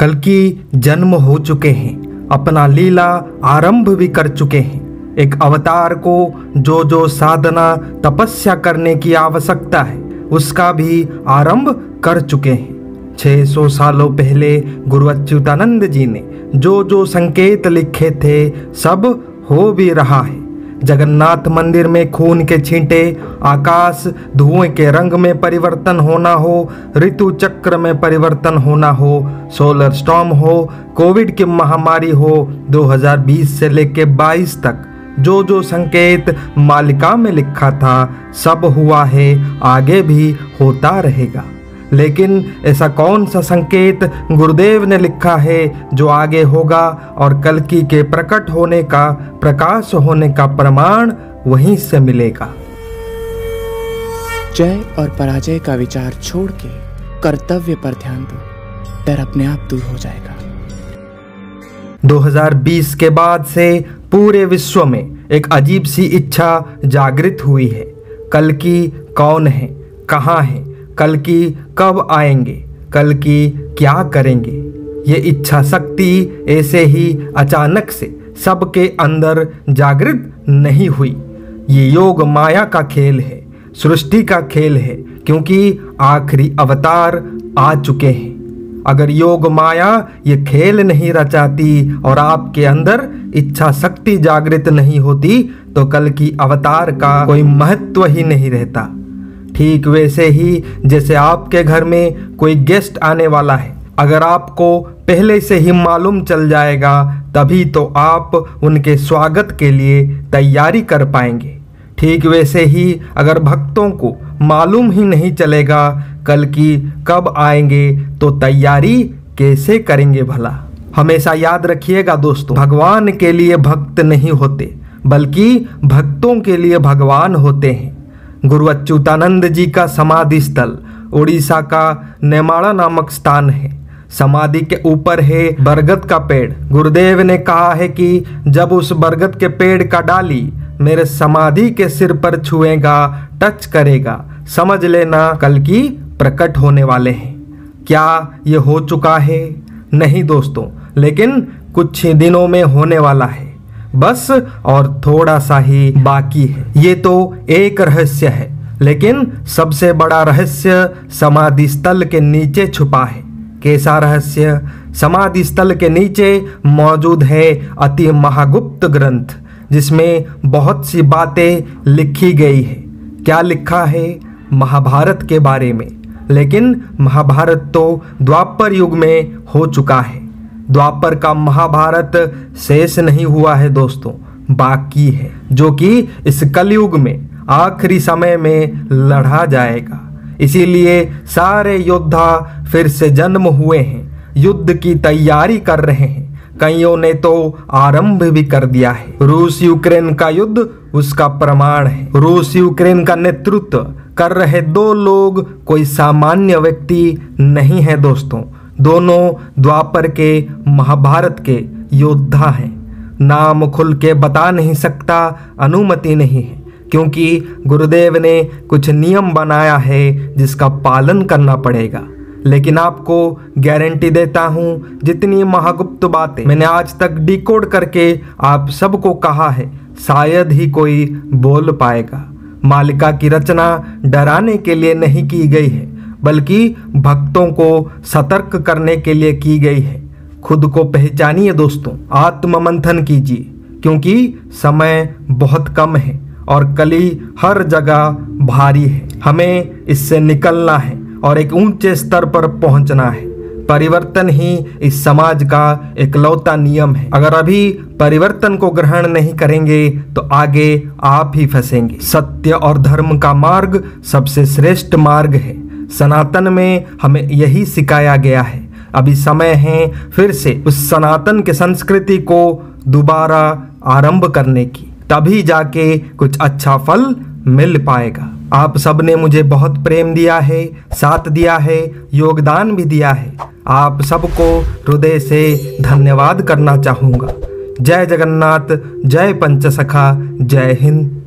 कल्कि जन्म हो चुके हैं, अपना लीला आरंभ भी कर चुके हैं। एक अवतार को जो साधना तपस्या करने की आवश्यकता है उसका भी आरंभ कर चुके हैं। 600 सालों पहले गुरु अच्युतानंद जी ने जो संकेत लिखे थे सब हो भी रहा है। जगन्नाथ मंदिर में खून के छींटे, आकाश धुएं के रंग में परिवर्तन होना हो, ऋतु चक्र में परिवर्तन होना हो, सोलर स्टॉर्म हो, कोविड की महामारी हो, 2020 से लेकर 22 तक जो संकेत मालिका में लिखा था सब हुआ है, आगे भी होता रहेगा। लेकिन ऐसा कौन सा संकेत गुरुदेव ने लिखा है जो आगे होगा और कल्कि के प्रकट होने का, प्रकाश होने का प्रमाण वहीं से मिलेगा। जय और पराजय का विचार छोड़ के कर्तव्य पर ध्यान दो, डर अपने आप दूर हो जाएगा। 2020 के बाद से पूरे विश्व में एक अजीब सी इच्छा जागृत हुई है। कल्कि कौन है, कहाँ है, कल्कि कब आएंगे, कल्कि क्या करेंगे। ये इच्छा शक्ति ऐसे ही अचानक से सबके अंदर जागृत नहीं हुई। ये योग माया का खेल है, सृष्टि का खेल है, क्योंकि आखिरी अवतार आ चुके हैं। अगर योग माया ये खेल नहीं रचाती और आपके अंदर इच्छा शक्ति जागृत नहीं होती तो कल्कि अवतार का कोई महत्व ही नहीं रहता। ठीक वैसे ही जैसे आपके घर में कोई गेस्ट आने वाला है, अगर आपको पहले से ही मालूम चल जाएगा तभी तो आप उनके स्वागत के लिए तैयारी कर पाएंगे। ठीक वैसे ही अगर भक्तों को मालूम ही नहीं चलेगा कल्कि कब आएंगे तो तैयारी कैसे करेंगे भला। हमेशा याद रखिएगा दोस्तों, भगवान के लिए भक्त नहीं होते बल्कि भक्तों के लिए भगवान होते हैं। गुरु अच्युतानंद जी का समाधि स्थल उड़ीसा का नेमाड़ा नामक स्थान है। समाधि के ऊपर है बरगद का पेड़। गुरुदेव ने कहा है कि जब उस बरगद के पेड़ का डाली मेरे समाधि के सिर पर छुएगा, टच करेगा, समझ लेना कल्कि प्रकट होने वाले हैं। क्या ये हो चुका है? नहीं दोस्तों, लेकिन कुछ ही दिनों में होने वाला है, बस और थोड़ा सा ही बाकी है। ये तो एक रहस्य है, लेकिन सबसे बड़ा रहस्य समाधि स्थल के नीचे छुपा है। कैसा रहस्य? समाधि स्थल के नीचे मौजूद है अति महागुप्त ग्रंथ, जिसमें बहुत सी बातें लिखी गई है। क्या लिखा है? महाभारत के बारे में। लेकिन महाभारत तो द्वापर युग में हो चुका है। द्वापर का महाभारत शेष नहीं हुआ है दोस्तों, बाकी है, जो कि इस कलयुग में आखिरी समय में लड़ा जाएगा। इसीलिए सारे योद्धा फिर से जन्म हुए हैं, युद्ध की तैयारी कर रहे हैं। कईयों ने तो आरंभ भी कर दिया है। रूस यूक्रेन का युद्ध उसका प्रमाण है। रूस यूक्रेन का नेतृत्व कर रहे दो लोग कोई सामान्य व्यक्ति नहीं है दोस्तों, दोनों द्वापर के महाभारत के योद्धा हैं। नाम खुल के बता नहीं सकता, अनुमति नहीं है, क्योंकि गुरुदेव ने कुछ नियम बनाया है जिसका पालन करना पड़ेगा। लेकिन आपको गारंटी देता हूँ, जितनी महागुप्त बातें मैंने आज तक डिकोड करके आप सबको कहा है, शायद ही कोई बोल पाएगा। मालिका की रचना डराने के लिए नहीं की गई है, बल्कि भक्तों को सतर्क करने के लिए की गई है। खुद को पहचानिए दोस्तों, आत्ममंथन कीजिए, क्योंकि समय बहुत कम है और कली हर जगह भारी है। हमें इससे निकलना है और एक ऊंचे स्तर पर पहुंचना है। परिवर्तन ही इस समाज का एकलौता नियम है। अगर अभी परिवर्तन को ग्रहण नहीं करेंगे तो आगे आप ही फंसेंगे। सत्य और धर्म का मार्ग सबसे श्रेष्ठ मार्ग है। सनातन में हमें यही सिखाया गया है। अभी समय है फिर से उस सनातन के संस्कृति को दोबारा आरंभ करने की, तभी जाके कुछ अच्छा फल मिल पाएगा। आप सबने मुझे बहुत प्रेम दिया है, साथ दिया है, योगदान भी दिया है। आप सबको हृदय से धन्यवाद करना चाहूँगा। जय जगन्नाथ, जय पंचसखा, जय हिंद।